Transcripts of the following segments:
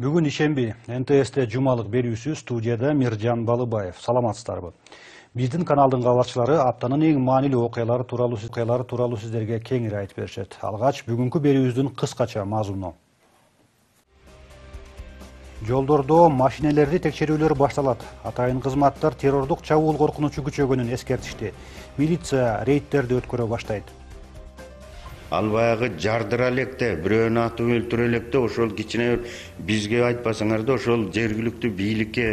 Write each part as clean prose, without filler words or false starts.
Бүгін ишемби НТС-те жумалық берүүсү студияда Миржан Балыбаев. Саламатсыздарбы. Биздин каналдын кабарчылары аптанын эң маанилүү окуялары тууралуу сиздерге кеңири айтып беришет. Алгач бүгүнкү берүүбүздүн кыскача мазмуну. Жолдордо машинелерди текшерүүлөр башталат. Атайын кызматтар террордук чабуул коркунучу күчөгөнүн эскертишти. Милиция рейдтерди өткөрө баштайт. Албаяғы жардыра лекте, біреуін атып өлтүрө лекте, ошол кичине бизге айтпасаңар да, ошол жергиликтүү бийликке,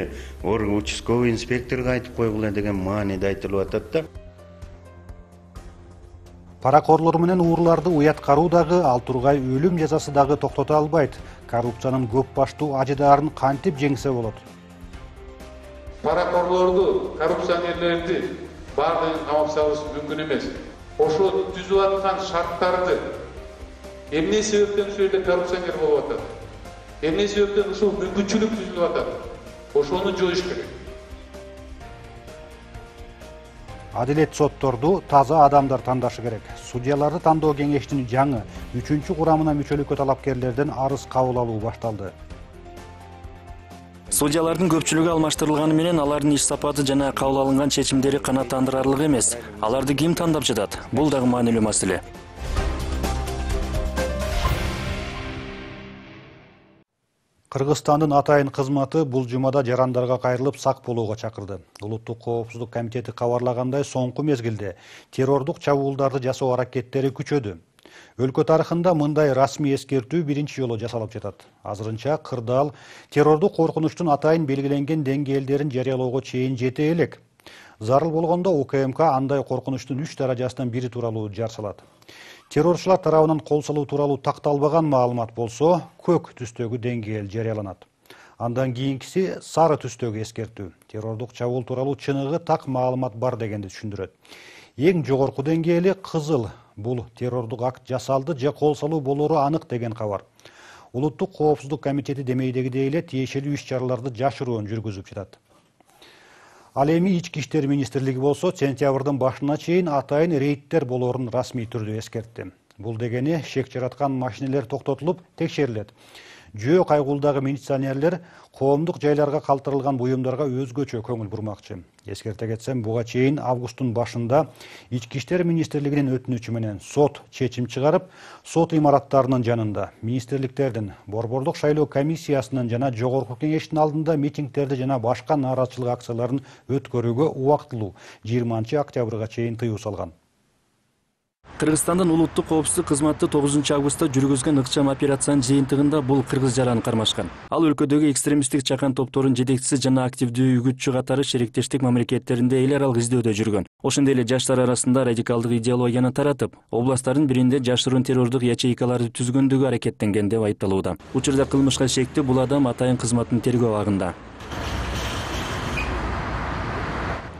участковый инспекторго айтып койгула деген мааниде айтылып атат да. Паракорлор менен урууларды уят каруу дагы, ал тургай өлүм жазасы дагы токтото албайт. Коррупциянын көп баштуу ажыдаарын кантип жеңсе болот? Паракорлорду, коррупционерлерди баардыгын камап салыш мүмкүн эмес. Ошо түзүп аткан шарттарды эмне себептен сөйлеп коррупционер болуп атат? Эмне себептен ушул мүмкүнчүлүк түзүлүп атат? Ошону жоюш керек. Адилет сотторду таза адамдар тандашы керек. Судьяларды тандоо кеңештин жаңы 3-чү курамына мүчөлүккө талапкерлерден арыз кабыл алуу башталды. Судьялардын көпчүлүгү алмаштырылганы менен алардын иш сапаты жана кабыл алынган чечимдери канааттандырарлык эмес. Аларды ким тандап жатат? Бул дагы маанилүү маселе. Кыргызстандын атайын кызматы бул жумада жарандарга кайрылып сак болууга чакырды. Улуттук коопсуздук комитети кабарлагандай, соңку мезгилде террордук чабуулдарды жасоо аракеттери күчөдү. Өлкө тарыхында мындай расмий эскертүү биринчи жолу жасалып жатат. Азырынча кырдаал террордук коркунучтун атайын белгиленген деңгээлдерин жарыялоого чейин жете элек. Зарыл болгондо УКМК андай коркунучтун 3 даражасынан бири тууралуу жар салат. Террорчулар тарабынан кол салуу тууралуу такталбаган маалымат болсо, көк түстөгү деңгээл жарыяланат. Андан кийинкиси сары түстөгү эскертүү. Террордук чабуул тууралуу чыныгы так маалымат бар дегенди түшүндүрөт. Эң жогорку деңгээли кызыл. Бул террордук акт жасалды же кол салуу болору анык деген кабар. Улуттук коопсуздук комитети демейдегидей эле тиешелүү иш-чараларды жашыруун жүргүзүп жатат. Ал эми ички иштер министрлиги болсо сентябрдын башына чейин атайын рейдтер болорун расмий түрдө эскертти. Бул дегени шек жараткан машинелер токтотулуп текшерилет. Жөө кайгылдагы милиционерлер коомдук жайларга калтырылган буюмдарга өзгөчө көңүл бурмакчы. Эскерте кетсем, буга чейин августтун башында Ички иштер министрлигинин өтүнүчү менен сот чечим чыгарып, сот имараттарынын жанында министрликтердин, борбордук шайлоо комиссиясынын жана жогорку кеңештин алдында митингдерди жана башка нааразычылык акцияларын өткөрүүгө убактылуу 20-октябрга чейин тыюу салган. Кыргызстандын улуттук коопсуздук кызматы 9-августта жүргүзгөн ыкчам операциянын жыйынтыгында бул кыргыз жараны кармашкан. Ал өлкөдөгү экстремисттик чакан топторунун жетекчиси жана активдүү үгүтчү катары шериктештик мамлекеттеринде эл аралык издөөдө жүргөн. Ошондой эле жаштар арасында радикалдык идеологияны таратып, областтардын биринде жашыруун террордук ячейкаларды түзгөндөгү аракеттенген деп айыпталууда. Учурда кылмышка шектүү бул адам атайын кызматтын тергөө агында.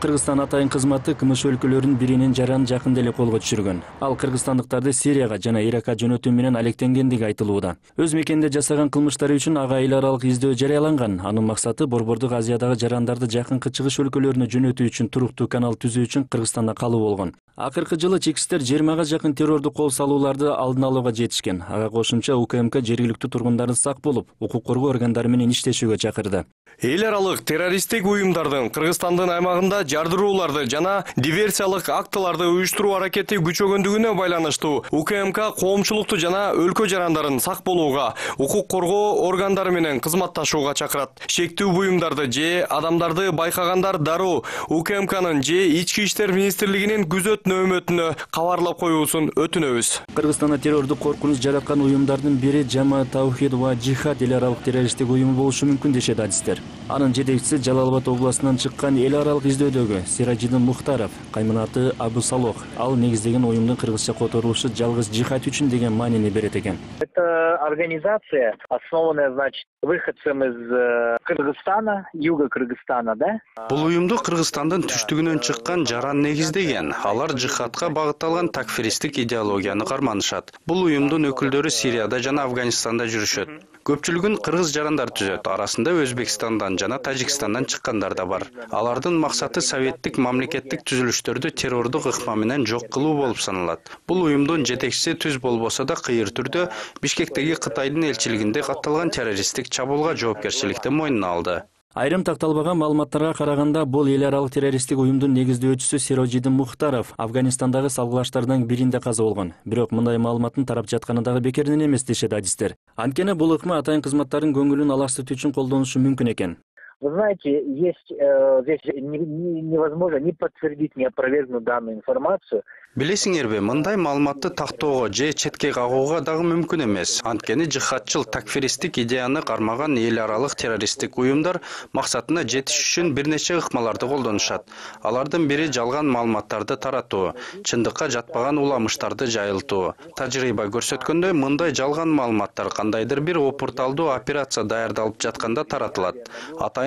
Кыргызстан атайын кызматы Кымыш өлкөлөрүнүн биринин жаран жакында эле колго түшүргөн. Ал кыргызстандыктарды Сирияга жана Иракка жөнөтүү менен алектенгендиги айтылууда. Өз мекенде жасаган кылмыштары үчүн ага эл аралык издөө жарыяланган. Анын максаты борбордук Азиядагы жарандарды жакынкы чыгыш өлкөлөрүнө жөнөтүү үчүн туруктуу канал түзүү үчүн Кыргызстанда калуу болгон. Акыркы жылы чекистер 20-га жакын террордук кол салууларды алдын алууга жетишкен. Ага кошумча УКМК жергиликтүү тургундарды сак болуп, укук коргоо органдары менен иштешүүгө чакырды. Эл аралык террористтик уюмдардын Кыргызстандын аймагында жардырууларды жана диверсиялык актыларды уюштуруу аракети күчөгөндүгүнө байланыштуу УКМК коомчулукту жана өлкө жарандарын сак болууга, укук коргоо органдары менен кызматташууга чакырат. Шектүү буюмдарды же адамдарды байкагандар дароо УКМКнын же Ички иштер министрлигинин күзөт нөмөтүнө кабарлап коюусун өтүнөбүз. Кыргызстанда террордук коркунуч жараткан уюмдардын бири Жама Тавхид ва Джихад эл аралык террористтик уюму болушу мүмкүн дешет адистер. Анын жетекчиси Жалал Абад областынан чыккан эл аралык издөөдөгү Сиражидин Мухтаров, кайманаты Абу Салох. Ал негиздеген уюмдун кыргызча которулушу жалгыз джихад үчүн деген маанини берет экен. Это организация, основанная, значит, выходцем из Кыргызстана, юга Кыргызстана, да? Бул уюмду Кыргызстандын түштүгүнөн чыккан жаран негиздеген. Алар джихадка багытталган такфиристик идеологияны карманышат. Бул уюмдун өкүлдөрү Сирияда жана Афганистанда жүрүшөт. Көпчүлүгүн кыргыз жарандар түзөт, арасында Өзбекистандан жана Тажикстандан чыккандар да бар. Алардын максаты советтік мамлекеттік түзіліштерді террордық ықпаменен жоқ қылу болып саналады. Бұл ұйымдың жетекшісі түз болбаса да қиыр түрде Бишкектегі Қытайдың елшілігінде қатталған террористік чабулға жауапкершілікті мойнына алды. Айрым такталбаган маалыматтарга караганда бул эл аралык террористтик уюмдун негиздөөчүсү Сиражидин Мухтаров Афганистандагы салгылаштардын биринде каза болгон. Бирок мындай маалыматтын тарап жатканы дагы бекерден эмес дешет адистер. Анткени бул ыкма атайын кызматтардын көңүлүн алаштыруу үчүн колдонушу мүмкүн экен. Вы знаете, здесь невозможно ни подтвердить, ни опровергнуть данную информацию. Билесиңерби, мындай маалыматты тактоого же четке кагууга дагы мүмкүн эмес. Анткени жихадчыл такфиристик идеяны кармаган эл аралык террористтик уюмдар максатына жетиш үчүн бир нече ыкмаларды колдонушат. Алардын бири жалган маалыматтарды таратуу, чындыкка жатпаган уламыштарды жайылтуу. Тажрыйба көрсөткөндөй, мындай жалган маалыматтар кандайдыр бир опурталдуу операция даярдалып жатканда таратылат.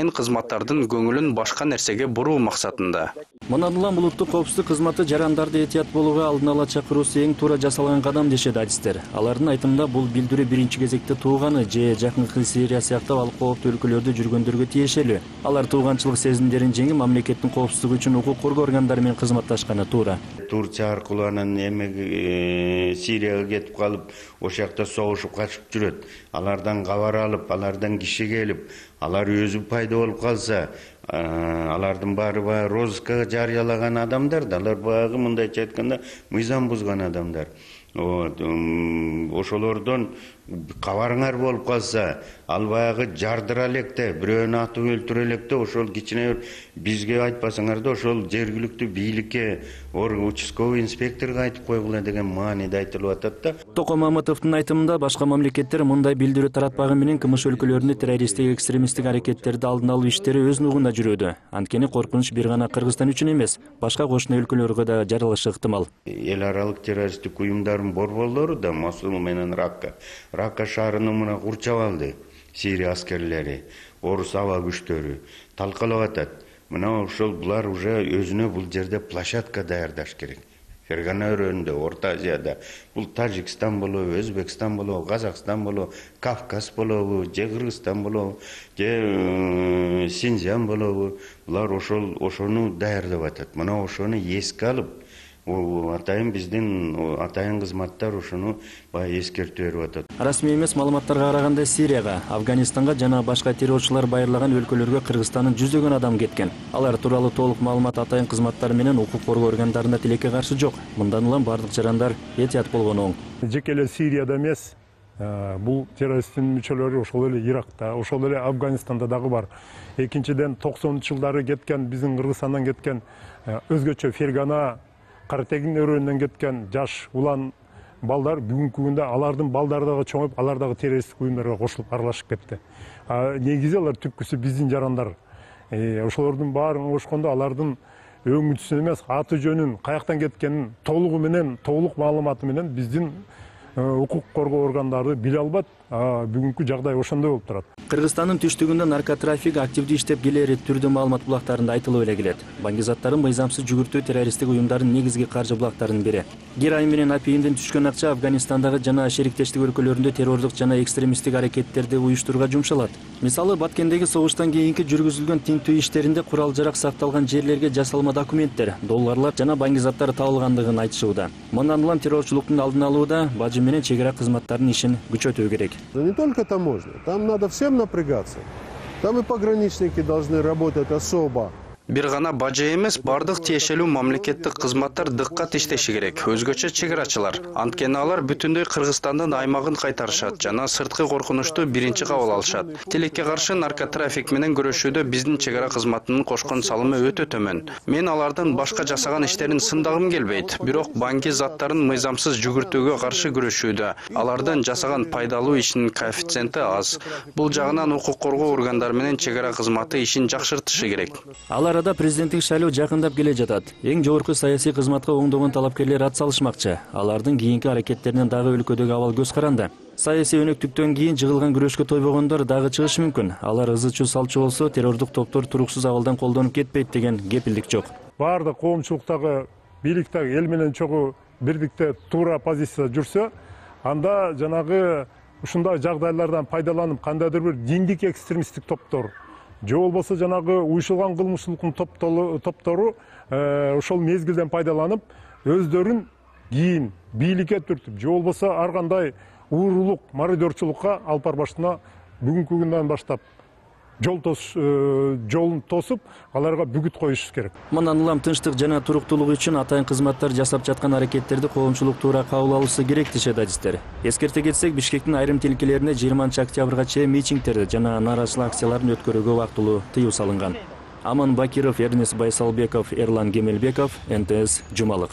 Кызматтардын көңүлүн башка нерсеге буруу максатында. Мынадылан булуттук коопсуздук кызматы жарандарды этият болууга алдын ала чакыруусу эң туура жасалган кадам дешет адистер. Алардын айтымында бул билдирүү биринчи кезекте тууганы же жакынкы Сирия сыяктуу ал кооптуу өлкөлөрдө жүргөндөргө тиешелүү. Алар тууганчылык сезимдерин жеңип, мамлекеттин коопсуздугу үчүн укук коргоо органдары менен кызматташканы туура. Турция аркылуу анан эмеги Сирияга кетип калып, ошол жакта согушуп качып жүрөт. Алардан кабар алып, алардан киши келип, алар өзү пайда болуп калса, алардын баарыбы розыскага жарыялаган адамдар, алар баягы мындайча айтканда мыйзам бузган адамдар. Ошолордон кабарыңар болуп калса, ал баягы жардыра электе, бирөөнү атып өлтүрө электе, ошол кичине бизге айтпасаңар да, ошол жергиликтүү бийликке, участковый инспекторго айтып койгула деген мааниде айтылып атат да. Токомаматовдун айтымында башка мамлекеттер мындай билдирүү таратпагы менен кымыш өлкөлөрүндө террористтик экстремисттик аракеттерди алдын алуу иштери өз нугунда жүрүүдө. Анткени коркунуч бир гана Кыргызстан үчүн эмес, башка кошуна өлкөлөргө да жаралышы ыктымал. Эл аралык террористтик уюмдардын борборлору да Мосул менен Ракка шаарыны мына курчап алды. Сирия аскерлери, орус аба күчтөрү талкалап атат. Мына ошол булар уже өзүнө бул жерде площадка даярдаш керек. Фергана өрөөнүндө, Орто Азияда, бул Тажикстан болобу, Өзбекстан болобу, Казакстан болобу, Кавказ болобу, же Кыргызстан болобу, же Синжан болобу, булар ошону даярдап атат. Мына ошону эске алып атайын биздин атайын кызматтар ушуну эскертүү берип атат. Расмий эмес маалыматтарга караганда Сирияга, Афганистанга жана башка террорчулар байырлаган өлкөлөргө Кыргызстандан жүздөгөн адам кеткен. Алар тууралуу толук маалымат атайын кызматтар менен укук коргоо органдарына тилекке каршы жок. Мындан улам бардык жарандар этият болгон оң. Жеке эле Сирияда эмес, бул террористтин мүчөлөрү ошол эле Иракта, ошол эле Афганистанда дагы бар. Экинчиден 90-жылдары кеткен, биздин Кыргызстандан кеткен өзгөчө Фергана Картегин өрөөнүнөн кеткен жаш улан балдар бүгүнкү күндө алардын балдары дагы чоңоюп, алар дагы террористтик уюмдарга кошулуп аралашып кетти. Негизи алар түпкүсү биздин жарандар. Ошолордун баарын кошкондо алардын өңүтүсүн эмес, аты жөнүн, каяктан кеткенин толугу менен, толук маалыматы менен биздин укук коргоо органдары биле албат. Бүгүнкү жагдай ошондой болуп турат. Кыргызстандын түштүгүндө наркотрафик активдүү иштеп келери түрдүү маалымат булактарында айтылып эле келет. Бандиттардын мыйзамсыз жүгүртүү террористтик уюмдардын негизги каржы булактарынын бири. Герай менен опиумден түшкөн акча Афганистандагы жана шериктештик өлкөлөрүндө террордук жана экстремисттик аракеттерди уюштурууга жумшалат. Мисалы, Баткендеги согуштан кийинки жүргүзүлгөн тинтүү иштеринде курал-жарак сакталган жерлерге жасалма документтер, долларлар жана бандиттар табылгандыгын айтышууда. Мындан улам террорчулуктун алдын алууда бажы менен чегара кызматтарынын ишин күчөтүү керек. Да не только таможня, там надо всем напрягаться. Там и пограничники должны работать особо. Бир гана бажы эмес, бардык тиешелүү мамлекеттик кызматтар дыккат иштеши керек. Өзгөчө чегирачылар, анткени алар бүтүндөй Кыргызстандын аймагын кайтарышат жана сырткы коркунучту биринчи кабыл алышат. Тилекке каршы наркотрафик менен күрөшүүдө биздин чегара кызматынын кошкон салымы өтө төмөн. Мен алардын башка жасаган иштерин сындагым келбейт, бирок банки заттарын мыйзамсыз жүгүртүүгө каршы күрөшүүдө алардын жасаган пайдалуу ишинин коэффициенти аз. Бул жагынан укук коргоо органдары менен чегара кызматы ишин жакшыртышы керек. Арада президенттик шайлоо жакындап келе жатат. Эң жогорку саясий кызматка оңдогон талапкерлер ат салышмакчы. Алардын кийинки аракеттеринен дагы өлкөдөгү абал көз каранды. Саясий өнөктүктөн кийин жыгылган күрөшкө тойбогондор дагы чыгышы мүмкүн. Алар ызычу салчу болсо, террордук топтор туруксуз абалдан колдонуп кетпейт деген кепилдик жок. Баардык коомчулуктагы бийликтеги эл менен чогуу бирдикте туура позиция жүрсө, анда жанагы ушундай жагдайлардан пайдаланып кандайдыр бир диндик экстремисттик топтор же болбосо жанагы уюшулган кылмыштылыктын топтору ошол мезгилден пайдаланып өздөрүн кийин бийликке түртүп, же болбосо ар кандай уурулук, мародерчулукка алып барбашына бүгүнкү күндөн баштап жолун тосуп, аларга бүгүт коюш керек. Мындан улам тынчтык жана туруктуулук үчүн атайын кызматтар жасап жаткан аракеттерди коомчулук туура кабыл алуусу керек дешет адистер. Эскерте кетсек, Бишкектин айрым тилкелерине 20 октябрга чейин митингтерди жана нараазычылык акцияларын өткөрүүгө вактылуу тыюу салынган. Аман Бакиров, Эрнис Байсалбеков, Эрлан Гемелбеков, НТС Жумалык.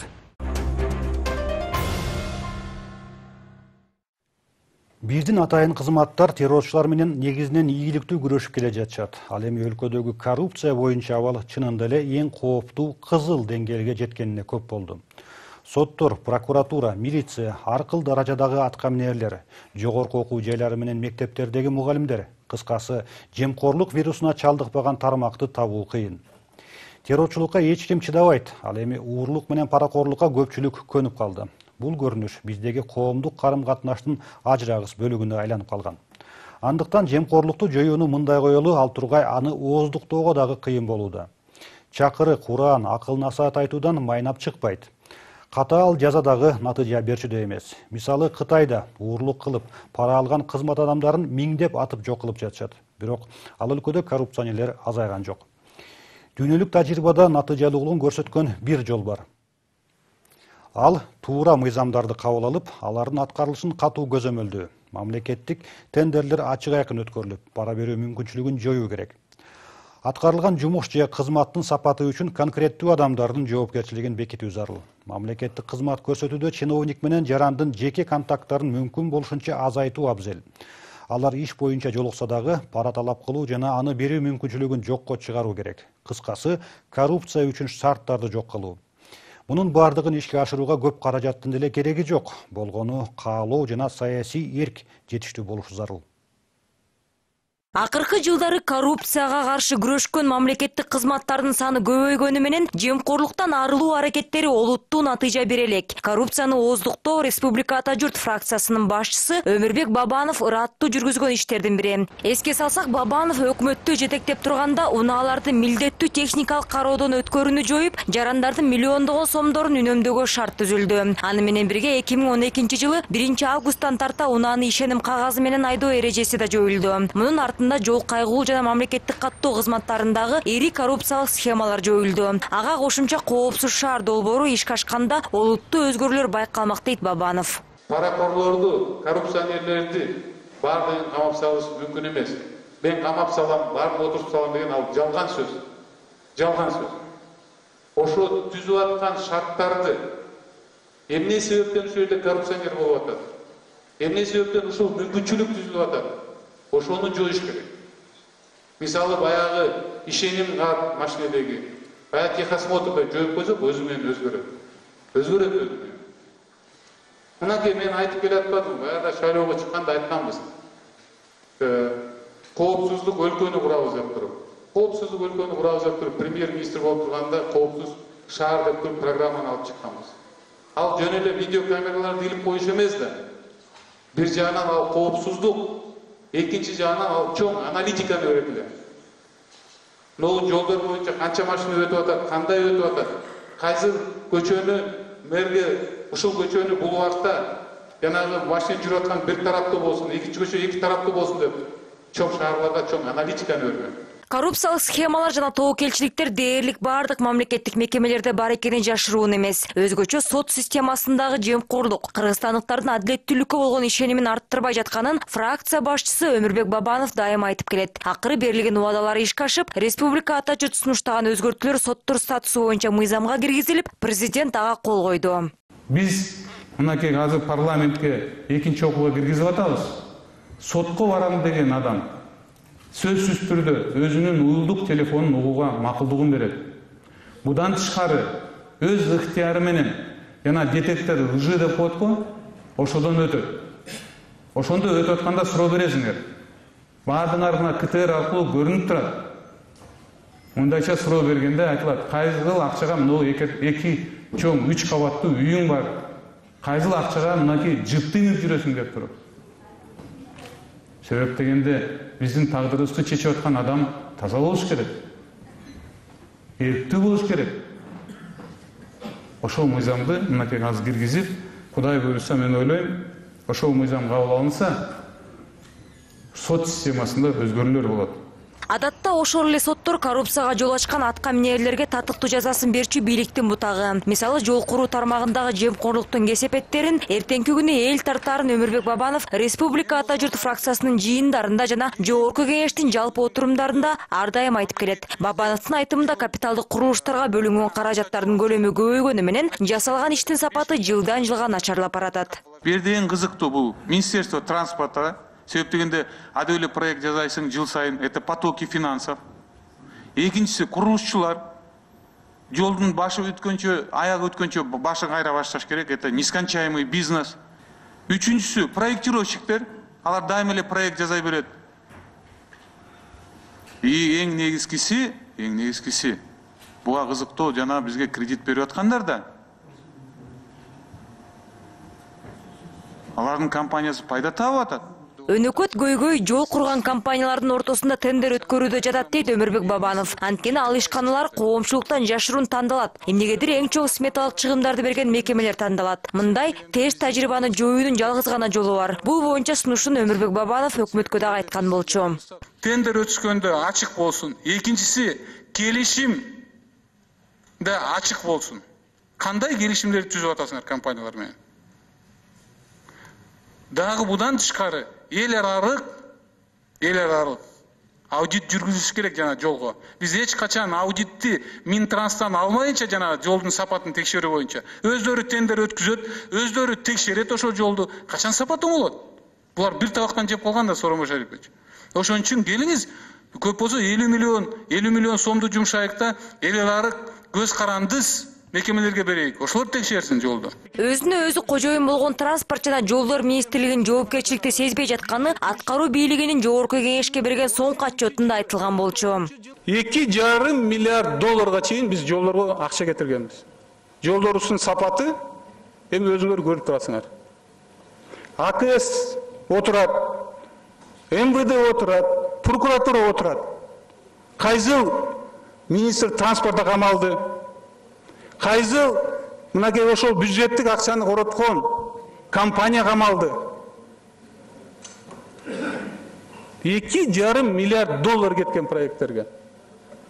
Бирдин атайын кызматтар террорчулар менен негизинен ийгиликтүү күрөшүп келе жатышат. Ал эми өлкөдөгү коррупция боюнча абал чынында эле эң кооптуу кызыл деңгээлге жеткенине көп болду. Соттор, прокуратура, милиция, аркыл даражадагы аткаминерлер, жогорку окуу жайлары менен мектептердеги мугалимдер, кыскасы, жемкорлук вирусуна чалдыкпаган тармакты табуу кыйын. Террорчулукка эч ким чыдабайт, ал эми уурлук менен паракорлукка көпчүлүк көнүп калды. Бул көрүнүш биздеги коомдук карым-катнаштын ажырагыс бөлүгүнө айланып калган. Андыктан жемкорлукту жоюуну мындай коелу, ал тургай аны ооздуктоого дагы кыйын болууда. Чакыры, Куран, акыл насаат айтуудан майнап чыкпайт. Катаал жаза дагы натыйжа берчүдөй эмес. Мисалы, Кытайда уурлук кылып, пара алган кызмат адамдарын миңдеп атып жок кылып жатышат. Бирок ал өлкөдө коррупционерлер азайган жок. Дүйнөлүк тажрыйбада натыйжалуулугун көрсөткөн бир жол бар. Ал туура мыйзамдарды кабыл алып, алардын аткарылышын катуу көзөмөлдөө. Мамлекеттик тендерлер ачык айкын өткөрүлүп, пара берүү мүмкүнчүлүгүн жоюу керек. Аткарылган жумуш же кызматтын сапаты үчүн конкреттүү адамдардын жоопкерчилигин бекитүү зарыл. Мамлекеттик кызмат көрсөтүүдө чиновник менен жарандын жеке контакттарын мүмкүн болушунча азайтуу абзел. Алар иш боюнча жолукса дагы пара талап кылуу жана аны берүү мүмкүнчүлүгүн жокко чыгаруу керек. Кыскасы, коррупция үчүн шарттарды жок кылуу. Мунун бардығын ишке ашыруға көп қаражаттын деле керегі жоқ. Болгону каалоо жана саясий эрк жетиштүү болушу зарыл. Акыркы жылдары коррупцияга каршы күрөшкөн мамлекеттик кызматтардын саны көбөйгөнү менен жемкорлуктан арылуу аракеттери олуттуу натыйжа бере элек. Коррупцияны ооздуктоо Республика Ата Журт фракциясынын башчысы Өмүрбек Бабанов ыраттуу жүргүзгөн иштердин бири. Эске салсак, Бабанов өкмөттү жетектеп турганда унааларды милдеттүү техникалык кароодон өткөрүүнү жоюп, жарандардын миллиондогон сомдорун үнөмдөөгө шарт түзүлдү. Аны менен бирге 2012 жылы 1 августтан тарта унааны ишеним кагазы менен айдоо эрежеси да жоюлду. Мунун жол кайгылуу жана мамлекеттик каттоо кызматтарындагы эри коррупциялык схемалар жоюлду. Ага кошумча коопсуз шаар долбоору ишке ашканда олуттуу өзгөрүүлөр байкалмак, дейт Бабанов. Паракорлорду, коррупционерлерди баардыгын камап салыш мүмкүн эмес. Мен камап салам, баарын отуруп салам деген ал жалган сөз. Жалган сөз. Ошо түзүп аткан шарттарды эмне себептен ушул жерде коррупционер болуп атат? Эмне себептен ушул мүмкүнчүлүк түзүлүп атат? Ошону жоюш керек. Мисалы, баягы ишеним кат машинедеги, баягы техосмотрду жоюп койсок, өзү менен өзгөрөт. Өзгөрөт өзү. Мынакей мен айтып келе атпадым, баягыда шайлоого чыкканда айтканбыз. Коопсуздук өлкөнү курабыз деп туруп. Коопсуздук өлкөнү курабыз деп туруп, премьер-министр болуп турганда коопсуз шаар деп туруп программаны алып чыкканбыз. Ал жөн эле видеокамераларды илип коюш эмес да. Бир жагынан ал коопсуздук, экинчи жагынан ал чоң аналитиканы өйрөтүлөт. Мына жолдор боюнча канча машина өтүп атат, кандай өтүп атат, кайсы көчөнү мэрге ушул көчөнү бул убакта жанагы машина жүрүп аткан бир тараптуу болсун, экинчи көчө эки тараптуу болсун деп чоң шаарларда чоң аналитиканы өйрөтөт. Коррупциялык схемалар жана тоокелчиликтер дээрлик бардык мамлекеттик мекемелерде бар экенин жашыруун эмес. Өзгөчө сот системасындагы жемкорлук кыргызстандыктардын адилеттүүлүккө болгон ишенимин арттырбай жатканын фракция башчысы Өмүрбек Бабанов дайым айтып келет. Акыры берилген убадалары ишке ашып, Республика Ата Журт сунуштаган өзгөртүүлөр соттор статусу боюнча мыйзамга киргизилип, президент ага кол койду. Биз мынакей азыр парламентке экинчи окууга киргизип атабыз. Сотко барам деген адам сөзсүз түрдө өзүнүн уюлдук телефонун угууга макулдугун берет. Будан тышкары өз ыктыяры менен жана детектор лжи деп коетко ошодон өтөт. Ошондо өтүп атканда суроо бересиңер. Баардыгыңарга КТР аркылуу көрүнүп турат. Мындайча суроо бергенде айтылат: "Кайсыл акчага мына эки чоң 3 кабаттуу үйүң бар. Кайсыл акчага мынакей жыптынып жүрөсүң" деп туруп. Себеп дегенде біздің тағдырымызды шешіп жатқан адам таза болуш керек. Ерікті болуш керек. Ошол мыйзамды мынакей аз киргизип, Кудай буйруса мен ойлойм, ошол мыйзам кабыл алынса, сот системасында өзгөрүүлөр болот. Адатта ошол эле соттор коррупцияга жол ачкан атка минерлерге татыктуу жазасын берчү бийликтин бутагы. Мисалы, жол куруу тармагындагы жемкорлуктун кесепеттерин эртеңки күнү эл тартарын Өмүрбек Бабанов Республика Ата Журт фракциясынын жыйындарында жана Жогорку Кеңештин жалпы отурумдарында ар дайым айтып келет. Бабановдун айтымында капиталдык курулуштарга бөлүнгөн каражаттардын көлөмү көбөйгөнү менен жасалган иштин сапаты жылдан жылга начарлап баратат. Бирден кызыктуу бул Министерство транспорта. Себеп дегенде, адайлы проект жазайсың жыл сайын, это потоки финансов. Экинчиси, курулушчулар, жолдун башы өткөнчө, аягы өткөнчө башын кайра башташ керек, это нескончаемый бизнес. Үчүнчүсү, проектировщиктер, алар дайым эле проект жазай берет. И эң негизгиси, буга кызыктоо жана бизге кредит берип аткандар да. Алардын компаниясы пайда таап атат. Өнөкөт көйгөй жол курган компаниялардын ортосунда тендер өткөрүүдө жатат дейт Өмүрбек Бабанов. Анткени ал ишканалар коомчулуктан жашырын тандалат. Эмнегедир эң чоң сметалык чыгымдарды берген мекемелер тандалат. Мындай теш тажрыйбаны жоюунун жалгыз гана жолу бар. Бул боюнча сунушун Өмүрбек Бабанов өкмөткө дагы айткан болчу. Тендер өткөндө ачык болсун. Экинчиси, келишим да ачык болсун. Кандай келишимдерди түзүп атасыңар компаниялар менен? Дагы будан тышкары эл аралык аудит жүргүзүш керек жана жолго. Биз эч качан аудитти Минтранстан алмайынча жана жолдун сапатын текшерүү боюнча өздөрү тендер өткүзөт, өздөрү текшерет ошол жолду. Качан сапаты болот? Булар бир табактан жеп калган да Соромбай Шарипович. Ошон үчүн келиңиз, көп болсо 50 миллион сомду жумшайык да эл аралык көз карандыз мекемелерге берейік, ошолор текшерсин жолду. Өзүнө өзү кожоюн болгон транспорт жана жолдор министрлигинин жоопкерчиликти сезбей жатканы аткаруу бийлигинин Жогорку Кеңешке берген соңку отчетунда айтылган болчу. 2,5 миллиард долларга чейин биз жолдорго акча кетиргенбиз. Жолдорубуздун сапаты эми өзүңөр көрүп турасыңар. АКС отурат, МВД отурат, прокуратура отурат. Кайзыл министр транспорта камалды. Кайзыл мынакей ошол бюджеттик акчаны короткон компания камалды. 2,5 миллиард доллар кеткен проекттерге.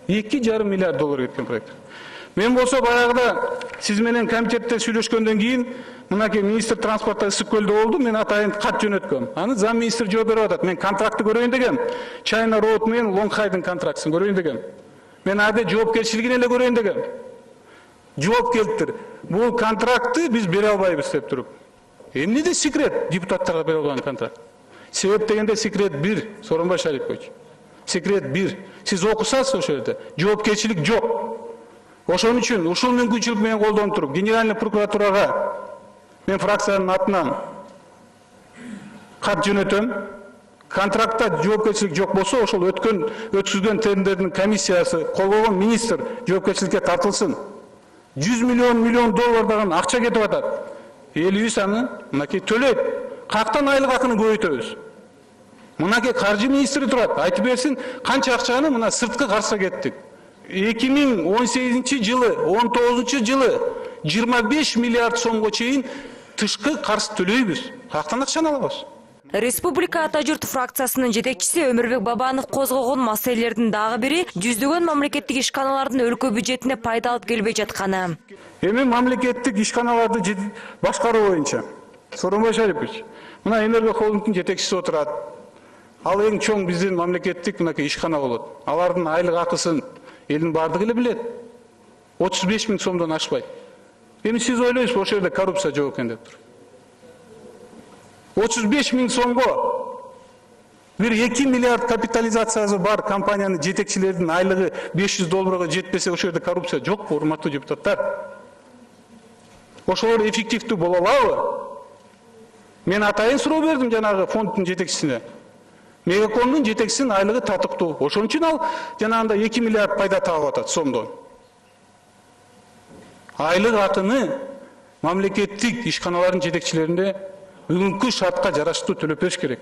2,5 миллиард доллар кеткен проект. Мен болсо баягыда сиз менен комитетте сүйлөшкөндөн кийин мынакей министр транспортта Ысыккөлдө болду, мен атайын кат жөнөткөм. Аны зам министр жооп берип атат. Мен контрактты көрөйүн деген. China Road менен Лонгхайдын контрактын көрөйүн деген. Мен ады жоопкерчилигин эле көрөйүн деген. Жооп келтир. Бул контрактты биз бере албайбыз деп туруп. Эмне де секрет депутаттарга берилген контракт. Себеп дегенде секрет 1, Сооронбай Шарипович. Секрет 1. Сиз окусасыз ошол жерде. Жоопкерчилик жок. Ошон үчүн ушул мүмкүнчүлүк менен колдонуп туруп, Генеральный прокуратурага мен фракциянын атынан кат жөнөтөм. Контрактта жоопкерчилик жок болсо, ошол өткүзгөн тендердин комиссиясы, колгогон министр жоопкерчиликке тартылсын. 100 миллион доллардан акча кетип атат. Элибиз аны мынакей төлөйт. Кактан айлык акыны көбөйтөбүз. Мынакей каржы министри турат, айтып берсин, канча акчаны мына сырткы каржыга кеттик. 2018-жылы, 19-жылы 25 миллиард сомго чейин тышкы каржы төлөйбүз. Кактан акчаны алабыз? Республика Ата Журт фракциясынын жетекчиси Өмүрбек Бабанов козгогон маселелердин дагы бири жүздөгөн мамлекеттик ишканалардын өлкө бюджетине пайда алып келбей жатканы. Эми мамлекеттик ишканаларды башкаруу боюнча Сооронбай Шарипович, мына энерго холдингдин жетекчиси отурат. Ал эң чоң биздин мамлекеттик мынакей ишкана болот. Алардын айлык акысын элдин бардыгы эле билет. 35 миң сомдон ашпайт. Эми сиз ойлойсуз ошол жерде коррупция жок экен деп туруп. 35 миң сомго бир 2 миллиард капитализациясы бар компаниянын жетекчилердин айлыгы 500 долларга жетпесе, ошол жерде коррупция жокпу, урматтуу депутаттар? Ошолор эффективдүү боло алабы? Мен атайын суроо бердим жанагы фонддун жетекчисине. Мегакомдун жетекчисинин айлыгы татыктуу. Ошон үчүн ал жанагында 2 миллиард пайда таап атат сомдон. Айлык акыны мамлекеттик ишканалардын жетекчилеринде бүгүнкү шартка жараштуу төлөп бериш керек.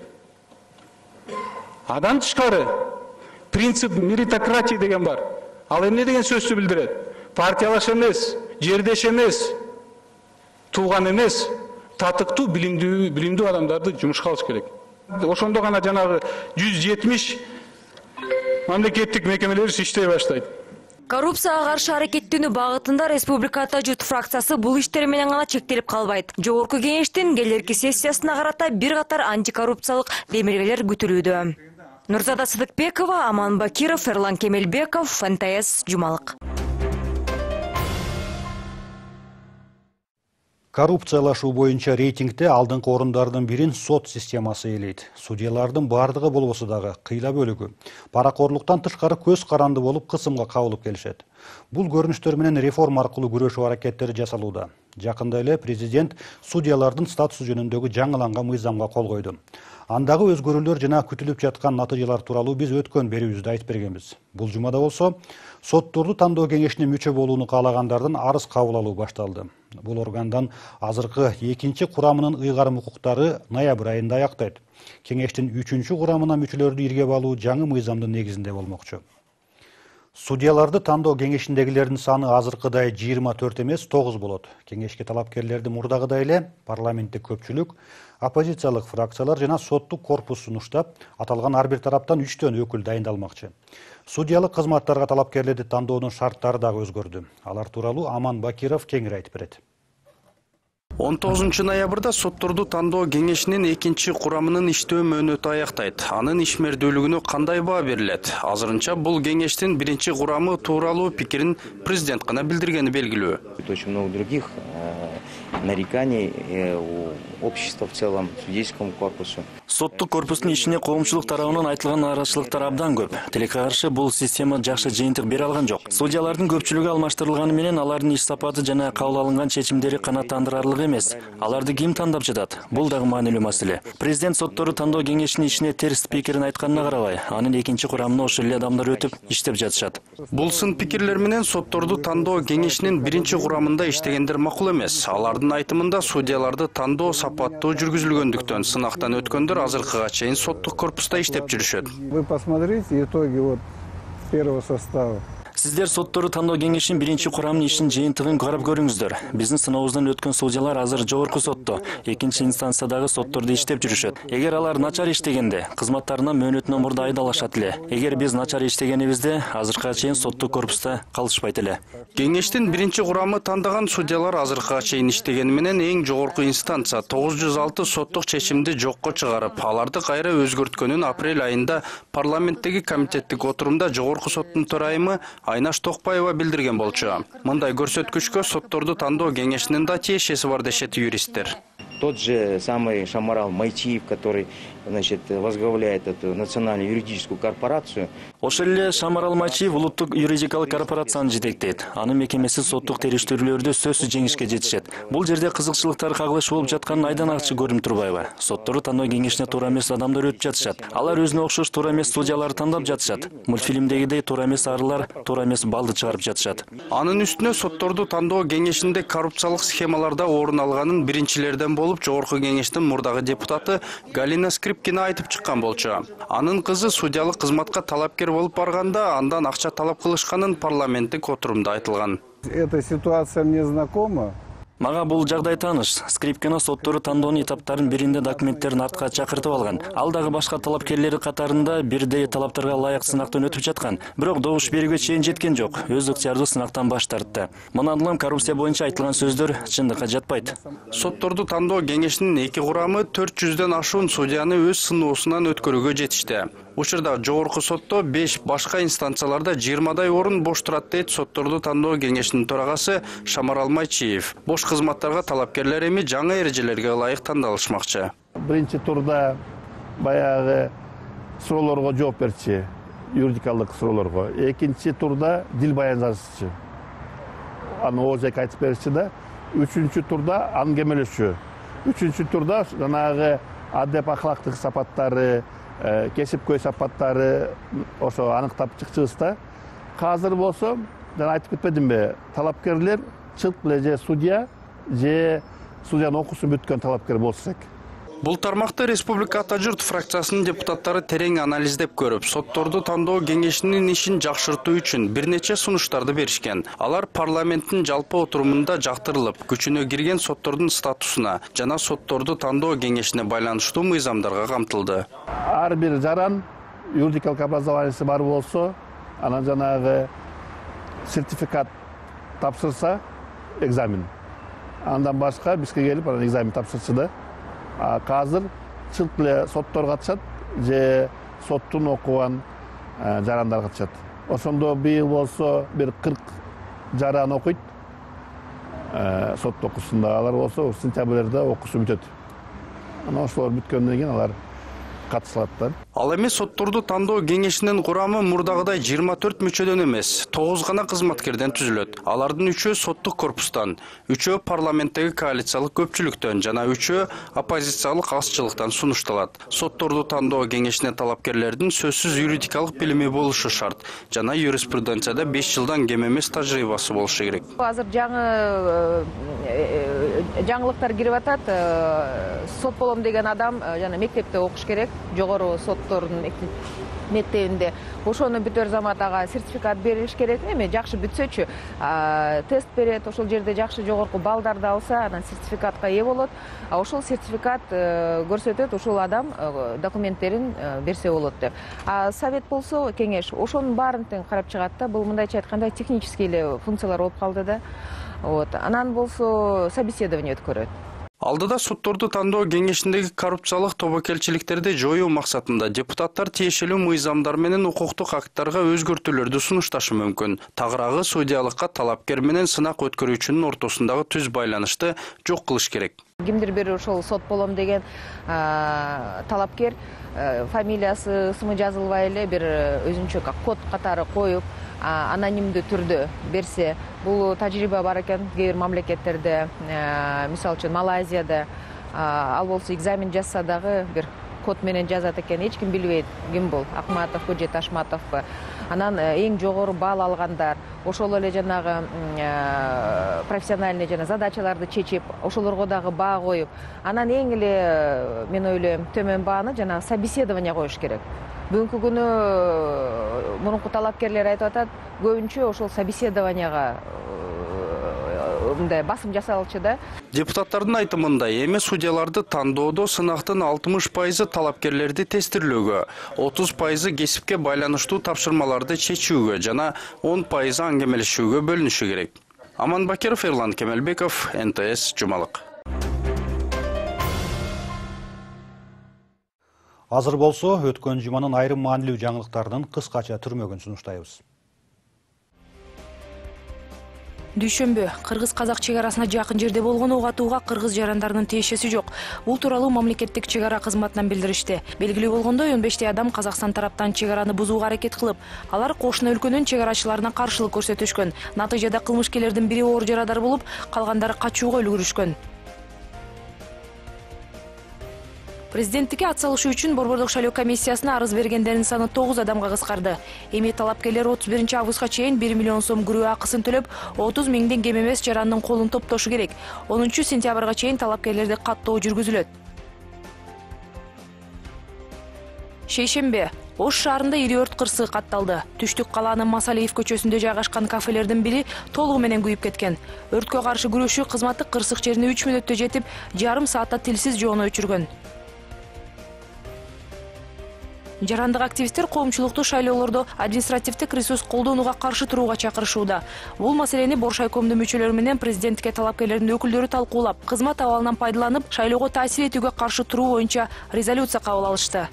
Адан тышкары принцип меритократия деген бар. Ал эмне деген сөздү билдирет? Партиялаш эмес, жердеш эмес, тууган эмес, татыктуу, билимдүү адамдарды жумушка алыш керек. Ошондо гана жанагы 170 мамлекеттик мекемелер иштей баштайт. Коррупцияга каршы аракеттенүү багытында республикада жут фракциясы бул иштер менен гана чектелип калбайт. Жогорку кеңештин келерки сессиясына карата бир катар антикоррупциялык демилгелер күтүлүүдө. Нурзада Сыдыкбекова, Аман Бакиров, Эрлан Гемелбеков, НТС Жумалык. Коррупциялашу боюнча рейтингте алдыңкы орундардын бирин сот системасы ээлейт. Судьялардын бардыгы болбосо дагы кыйла бөлүгү паракорлуктан тышкары көз каранды болуп кысымга кабылып келишет. Бул көрүнүштөр менен реформа аркылуу күрөшүү аракеттери жасалууда. Жакында эле президент судьялардын статусу жөнүндөгү жаңыланган мыйзамга кол койду. Андагы өзгөрүүлөр жана күтүлүп жаткан натыйжалар тууралуу биз өткөн берүүбүздө айтып бергенбиз. Бул жумада болсо сотторду тандоо кеңешине мүчө болууну каалагандардын арыз кабыл алуу башталды. Бул органдан азыркы 2-чи курамынын ыйгарым укуктары ноябрь айында аяктайт. Кеңештин 3-чү курамына мүчөлөрдү иргеп алуу жаңы мыйзамдын негизинде болмокчу. Судьяларды тандоо кеңешиндегилердин саны азыркыдай 24 эмес, 9 болот. Кеңешке талапкерлерди мурдагыдай эле парламенттик көпчүлүк, оппозициялык фракциялар жана соттук корпус сунуштап, аталган ар бир тараптан 3-төн өкүл дайындалмакчы. Судьялык кызматтарга талапкерлерди тандоонун шарттары дагы өзгөрдү. Алар тууралуу Аман Бакиров кеңири айтып берет. 19 ноябрда сотторду тандоо кеңешинин 2-чи курамынын иштөө мөөнөтү аяктайт. Анын ишмердүүлүгүнө кандай баа берилет? Азырынча бул кеңештин 1-чи курамы тууралуу пикирин президент гана билдиргени белгилүү. Очень много других нареканий у общества в целом, судейскому корпусу. Соттук корпустун ичинде коомчулук тарабынан айтылган нааразычылыктар абдан көп. Тилекке каршы бул система жакшы жыйынтык бере алган жок. Судьялардын көпчүлүгү алмаштырылганы менен алардын иш сапаты жана кабыл алынган чечимдери канааттандырарлык эмес. Аларды ким тандап жатат? Бул дагы маанилүү маселе. Президент сотторду тандоо кеңешинин ичине терс пикирин айтканына карабай, анын 2-чи курамына ошол эле адамдар өтүп иштеп жатышат. Бул сын пикирлер менен сотторду тандоо кеңешинин 1-чи курамында иштегендер макул эмес. Алардын айтымында судьяларды тандоо сапаттуу жүргүзүлгөндүктөн сынактан өткөндөр азыркыга чейин соттук корпуста иштеп жүрүшөт. Вы посмотрите итоги вот первого состава. Сиздер сотторду тандоо кеңешинин 1-чи курамынын ишин жыйынтыгын карап көрүңүздөр. Биздин сынообуздан өткөн судьялар азыр жогорку сотто, 2-чи инстанциядагы соттордо иштеп жүрүшөт. Эгер алар начар иштегенде, кызматтарынан мөөнөтүнөн мурда айдалашат эле. Эгер биз начар иштегенибизде, азыркыга чейин соттук корпуста калышпайт эле. Кеңештин 1-чи курамы тандаган судьялар азыркыга чейин иштегени менен эң жогорку инстанция 906 соттук чечимди жокко чыгарып, аларды кайра өзгөрткөнүн апрель айында парламенттеги комитеттик отурумда жогорку соттун төрайымы Айнаш Токпаева билдирген болчу. Мындай көрсөткүчкө сотторду тандоо кеңешинин да тиешеси бар дешет юристтер. Тот же самый Шамарал Майтиев, который, значит, возглавляет эту национальную юридическую корпорацию. Ошол эле Шамарал Майтиев улуттук юридикалык корпорацияны жетектейт. Анын мекемеси соттук териштирүүлөрдө сөзсүз жеңишке жетишет. Бул жерде кызыкчылыктар кагылыш болуп жатканын айдан акчы көрүнүп турбайбы? Сотторду тандоо кеңешине туура эмес адамдар өтүп жатышат. Алар өзүнө окшош туура эмес судьяларды тандап жатышат. Мультфильмдегидей туура эмес арылар, туура эмес балды чыгарып жатышат. Анын үстүнө сотторду тандоо кеңешинде коррупциялык схемаларда орун алганын биринчилерден жогорку кеңештин мурдагы депутаты Галина Скрипкина айтып чыккан болчу. Анын кызы судьялык кызматка талапкер болуп барганда андан акча талап кылышканын парламенттик отурумда айтылган. Эта ситуация мне знакома. Мага бул жагдай тааныш. Скрипкина сотторду тандоонун этаптарынын биринде документтерин артка чакыртып алган. Ал дагы башка талапкерлери катарында бирдей талаптарга ылайык сынактан өтүп жаткан, бирок добуш берүүгө чейин жеткен жок. Өз ыктыярдуу сынактан баш тартты. Мындан улам коррупция боюнча айтылган сөздөр чындыкка жатпайт. Сотторду тандоо кеңешинин 2 курамы 400дөн ашуун судьяны өз сыноосунан өткөрүүгө жетишти. Учурда жогорку сотто 5, башка инстанцияларда 20дай орун бош турат дейт сотторду тандоо кеңешинин төрагасы Шамарал Майтиев. Бош кызматтарга талапкерлер эми жаңы эрежелерге ылайык тандалышмакчы. Биринчи турда баягы суроолорго жооп берчү, юридикалык суроолорго. Экинчи турда дил баяндашчы. Аны ожек айтып берчү да. 3-чү турда аңгемелешүү. 3-чү турда жанагы адеп ахлактык сапаттары, кесип көй сапаттары ошо аныктап чыкчыбыз да. Казыр болсо, жана айтып кетпедимби, талапкерлер чылт эле же судья же судьянын окуусун бүткөн талапкер болсак. Бұл тармақты Республика Атажұрт фракциясының депутаттары терең анализдеп көріп, сотторды тандоо кеңешінің ишин жақшырту үшін бірнеше сунуштарды беришкен. Алар парламенттің жалпы отурумунда жактырылып, күчүнө кирген соттордун статусуна жана сотторду тандоо кеңешине байланыштуу мыйзамдарга камтылды. Ар бир жаран юридикалык образованиясы бар болсо, анан жанагы сертификат тапшырса экзамен. Андан башка бизге келип анан экзамен тапшырса да қазір чылт эле соттор катышат же соттун окуган жарандар катышат. Ошондо быйыл болсо бир 40 жаран окуйт. Сотто окусунда алар болсо сентябрда окушу бүтөт. Ана ошолор бүткөндөн кийин алар катышат да. Ал эми сотторду тандоо кеңешинин курамы мурдагыдай 24 мүчөдөн эмес, 9 гана кызматкерден түзүлөт. Алардын 3-ü соттук корпустан, 3-ü парламенттеги коалициялык көпчүлүктөн жана 3-ü оппозициялык азчылыктан сунушталат. Сотторду тандоо кеңешине талапкерлердин сөзсүз юридикалык билими болушу шарт жана юриспруденцияда 5 жылдан кем эмес тажрыйбасы болушу керек. Азыр жаңылыктар кирип атат. Сот болом деген адам жана мектепте окуш керек. Жогору соттордун мектебинде ошону бүтөр заматага сертификат берилиш керек. Эми жакшы бүтсөчү тест берет, ошол жерде жакшы жогорку балдарды алса, анан сертификатка ээ болот. Ошол сертификат көрсөтөт, ошол адам документтерин берсе болот деп. Совет болсо, кеңеш ошонун баарын тең карап чыгат да. Бул мындайча айтканда технический эле функциялар болуп калды да. Вот. Анан болсо собеседование өткөрөт. Алдыда сотторду тандоо кеңешиндеги коррупциялык тобокелчиликтерди жоюу максатында депутаттар тиешелүү мыйзамдар менен укуктук актарга өзгөртүүлөрдү сунушташы мүмкүн. Тагырагы судьялыкка талапкер менен сынак өткөрүүчүнүн ортосундагы түз байланышты жок кылыш керек. Кимдир бир ошол сот болом деген талапкер фамилиясы, ысымы жазылбай эле бир өзүнчө код катары коюп, анонимдүү түрдө берсе, бул тажрыйба бар экен кээ бир мамлекеттерде, мисалы үчүн Малайзияда, ал болсо экзамен жазса дагы бир код менен жазат экен, эч ким билбейт ким бул, Акматовбу же Ташматовбу. Анан эң жогору балл алгандар, ошол эле жанагы профессиональный жана задачаларды чечип, ошолорго дагы баа коюп, анан эң эле мен ойлойм төмөн бааны жана собеседование коюш керек. Бүгүнкү күнү мурунку талапкерлер айтып атат, көбүнчө ошол собеседованияга басым жасалчы да. Депутаттардын айтымындай, эми судьяларды тандоодо сынактын 60% талапкерлерди тестирлөөгө, 30% кесипке байланыштуу тапшырмаларды чечүүгө жана 10% аңгемелешүүгө бөлүнүшү керек. Аман Бакиров, Эрлан Гемелбеков, НТС Жумалык. Азыр болсо, өткөн жуманын айрым маанилүү жаңылыктарынын кыскача түрмөгүн сунуштайбыз. Дүйшөнбү Кыргыз-Казак чегарасына жакын жерде болгон угатууга кыргыз жарандарынын тиешеси жок. Бул тууралуу мамлекеттик чегара кызматынан билдиришти. Белгилүү болгондой, 15 адам Казакстан тараптан чегараны бузууга аракет кылып, алар кошуна өлкөнүн чегарачыларына каршылык көрсөтүшкөн. Натыйжада кылмышкерлердин бири оор жарадар болуп, калгандары качууга үлгүрүшкөн. Президенттикке атсалышы үчүн Борбордук шайлоо комиссиясына арыз бергендердин саны 9 адамга кыскарды. Эми талапкерлер 31 августка чейин 1 миллион сом күрөө акысын төлөп, 30 миңден кем эмес жарандын колун топтошу керек. 10 сентябрга чейин талапкерлерди каттоо жүргүзүлөт. Шейшембе Ош шаарында 24 кырсы катталды. Түштүк калаанын Масалиев көчөсүндө жайгашкан кафелердин бири толугу менен күйүп кеткен. Өрткө каршы күрөшүү кызматы кырсык жерине 3 мүнөттө жетип, жарым саатта тилсиз жооно өчүргөн. Жарандық активистер қоғамшылықты шайлауларда административтік ресурс қолдануға қаршы тұруға шақырышуда. Бұл мәселені Боршайкомды мүшелері менен президентке талапкерлердің өкілдері талқылап, қызмат абалынан пайдаланып, шайлауға таасир етуге қаршы тұру бойынша резолюция қабыл алышты.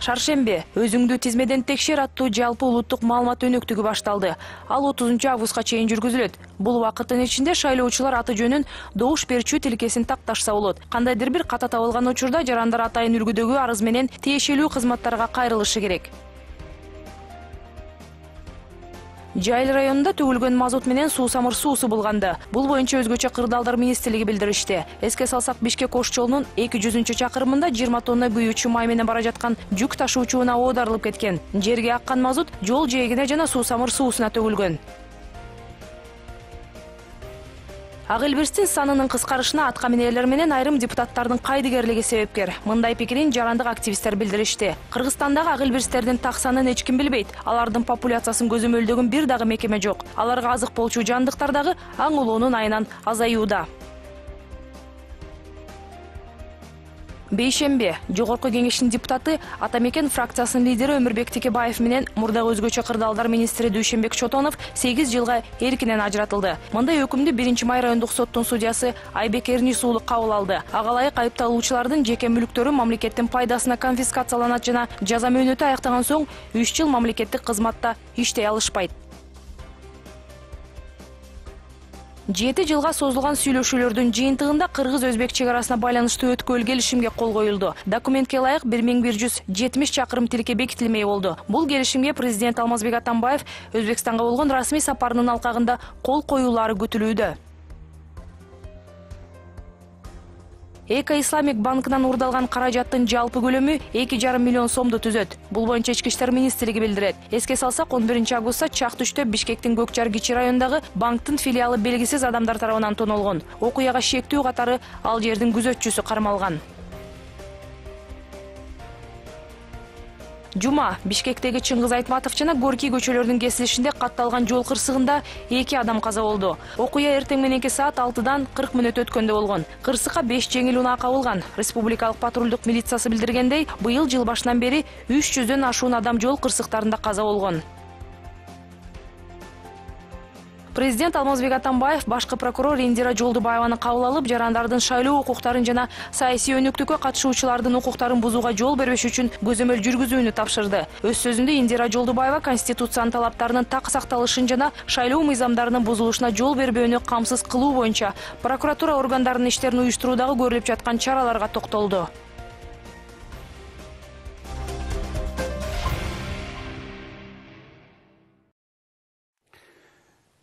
Шаршембе өзүңдү тизмеден текшер аттуу жалпы улуттук маалымат өнөктүгү башталды. Ал 30 августка чейин жүргүзүлөт. Бул убакыттын ичинде шайлоочулар аты жөнүн добуш берчү тилкесин такташса болот. Кандайдыр бир ката табылган учурда жарандар атайын үлгүдөгү арыз менен тиешелүү кызматтарга кайрылышы керек. Жайыл районунда төгүлгөн мазут менен суу самыр суусу булганды. Бул боюнча өзгөчө кырдаалдар министрлиги билдиришти. Эске салсак, Бишкек Ош жолунун 200-чү чакырымында 20 тонна күйүүчү май менен бара жаткан жүк ташуучуна оодарылып кеткен. Жерге аккан мазут жол жээгине жана суу самыр суусуна төгүлгөн. Агылберстин санынын кыскарышына аткаминерлер менен айрым депутаттардын кайдыгерлиги себепкер. Мындай пикирин жарандык активисттер билдиришти. Кыргызстандагы агылберсттердин так санын эч ким билбейт. Алардын популяциясын көзөмөлдөгөн бир дагы мекеме жок. Аларга азык болчу жандыктар дагы аңылоонун айынан азаюуда. Бейшембе Жогорку кеңештин депутаты Атамекен фракциясынын лидери Өмүрбек Текебаев менен мурдагы өзгөчө кырдаалдар министри Дүйшенбек Шотонов 8 жылга эркинен ажыратылды. Мындай өкүмдү 1-май райондук соттун судьясы Айбек Эрнис кабыл алды. Ага ылайык айыпталуучулардын жеке мүлктөрү мамлекеттин пайдасына конфискацияланат жана жаза мөөнөтү аяктаган соң 3 жыл мамлекеттик кызматта иштей алышпайт. 7 жылга созулган сүйлөшүүлөрдүн жыйынтыгында Кыргыз-Өзбек чек арасына байланыштуу өткөл келишимге кол коюлду. Документке ылайык 1170 чакырым тилке бекитилмей болду. Бул келишимге президент Алмазбек Атамбаев Өзбекстанга болгон расмий сапарынын алкагында кол коюулары күтүлүүдө. Эко-Исламик банкынан урдалган каражаттын жалпы көлөмү 2,5 миллион сомду түзөт. Бул боюнча Ички иштер министрлиги билдирет. Эске салсак, 11 августта чак түштө Бишкектин Көкжар кичи районундагы банктын филиалы белгисиз адамдар тарабынан тонолгон. Окуяга шектүү катары ал жердин күзөтчүсү кармалган. Жума Бишкектеги Чыңгыз Айтматовчана Горький көчөлөрдүн кесилишинде катталган жол кырсыгында 2 адам каза болду. Окуя эртең мененки саат 6дан 40 мүнөт өткөндө болгон. Кырсыкка 5 жеңил унаа кабылган. Республикалык патрулдук милициясы билдиргендей, быйыл жыл башынан бери 300дөн ашуун адам жол кырсыктарында каза болгон. Президент Алмазбек Атамбаев башкы прокурор Индира Жолдубаеваны кабыл алып, жарандардын шайлоо укуктарын жана саясий өнүктүккө катышуучулардын укуктарын бузууга жол бербеш үчүн көзөмөл жүргүзүүнү тапшырды. Өз сөзүндө Индира Жолдубаева конституциянын талаптарынын так сакталышын жана шайлоо мыйзамдарынын бузулушуна жол бербөөнү камсыз кылуу боюнча прокуратура органдарынын иштерин уюштуруудагы көрүлүп жаткан чараларга токтолду.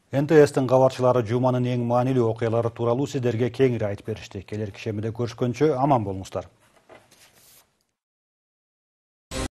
НТСтің хабарчылары жуманын ең маанилүү окуялары тууралуу сиздерге кеңири айтып беришти. Келер кишемиде көрүшкөнчө аман болуңуздар.